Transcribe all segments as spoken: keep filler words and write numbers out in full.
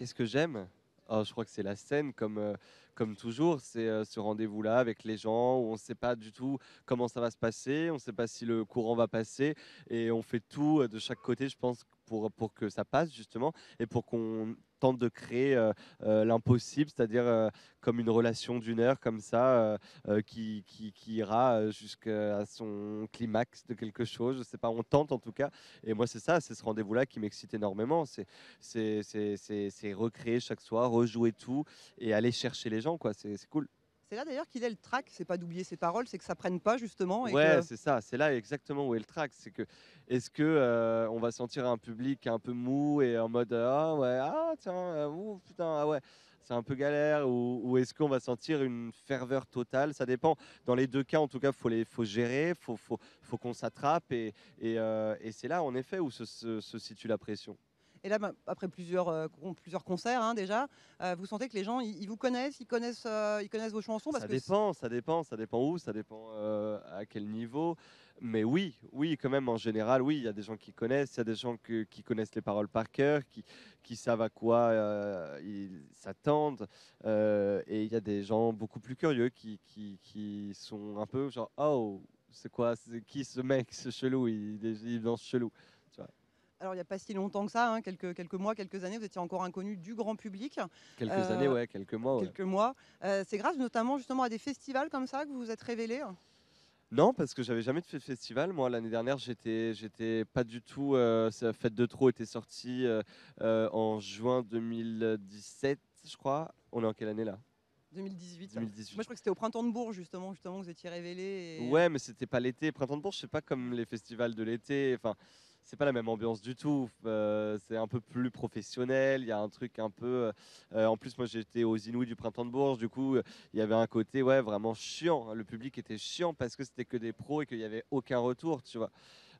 Qu'est-ce que j'aime ? Alors, je crois que c'est la scène, comme, euh, comme toujours. C'est euh, ce rendez-vous-là avec les gens où on ne sait pas du tout comment ça va se passer, on ne sait pas si le courant va passer et on fait tout euh, de chaque côté, je pense, pour, pour que ça passe justement et pour qu'on tente de créer euh, euh, l'impossible, c'est-à-dire euh, comme une relation d'une heure comme ça euh, euh, qui, qui, qui ira jusqu'à son climax de quelque chose, je sais pas, on tente en tout cas. Et moi c'est ça, c'est ce rendez-vous-là qui m'excite énormément, c'est recréer chaque soir, rejouer tout et aller chercher les gens, quoi. C'est cool. C'est là d'ailleurs qu'il est le trac, c'est pas d'oublier ses paroles, c'est que ça prenne pas justement. Et ouais, que... c'est ça, c'est là exactement où est le trac, c'est que est-ce que euh, on va sentir un public un peu mou et en mode ah ouais, ah tiens, euh, ouf, putain, ah ouais, c'est un peu galère, ou, ou est-ce qu'on va sentir une ferveur totale? Ça dépend. Dans les deux cas, en tout cas, faut les, faut gérer, faut, faut, faut qu'on s'attrape et, et, euh, et c'est là en effet où se, se, se situe la pression. Et là, bah, après plusieurs, euh, plusieurs concerts hein, déjà, euh, vous sentez que les gens, ils vous connaissent, ils connaissent, euh, ils connaissent vos chansons parce ça, que dépend, ça dépend, ça dépend où, ça dépend euh, à quel niveau. Mais oui, oui, quand même, en général, oui, il y a des gens qui connaissent, il y a des gens que, qui connaissent les paroles par cœur, qui, qui savent à quoi euh, ils s'attendent. Euh, et il y a des gens beaucoup plus curieux qui, qui, qui sont un peu genre « Oh, c'est quoi, c'est qui ce mec, ce chelou, il, il danse chelou ». Alors, il n'y a pas si longtemps que ça, hein, quelques, quelques mois, quelques années, vous étiez encore inconnu du grand public. Quelques euh, années, ouais, quelques mois. Ouais. Quelques mois. Euh, c'est grâce notamment justement à des festivals comme ça que vous vous êtes révélé? Non, parce que j'avais jamais fait de festival. Moi, l'année dernière, j'étais, j'étais pas du tout. Euh, Fête de trop était sortie euh, euh, en juin deux mille dix-sept, je crois. On est en quelle année là? deux mille dix-huit, deux mille dix-huit. Moi, je crois que c'était au Printemps de Bourges, justement, justement, que vous étiez révélé. Et... Ouais, mais c'était pas l'été. Printemps de Bourges, c'est pas comme les festivals de l'été. Enfin. C'est pas la même ambiance du tout, euh, c'est un peu plus professionnel, il y a un truc un peu... Euh, en plus, moi, j'étais aux Inouïs du printemps de Bourges, du coup, il euh, y avait un côté ouais, vraiment chiant. Le public était chiant parce que c'était que des pros et qu'il n'y avait aucun retour, tu vois.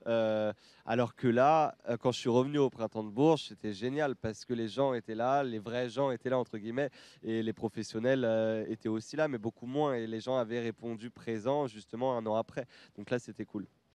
Euh, alors que là, euh, quand je suis revenu au printemps de Bourges, c'était génial parce que les gens étaient là, les vrais gens étaient là, entre guillemets, et les professionnels euh, étaient aussi là, mais beaucoup moins, et les gens avaient répondu présent, justement, un an après. Donc là, c'était cool.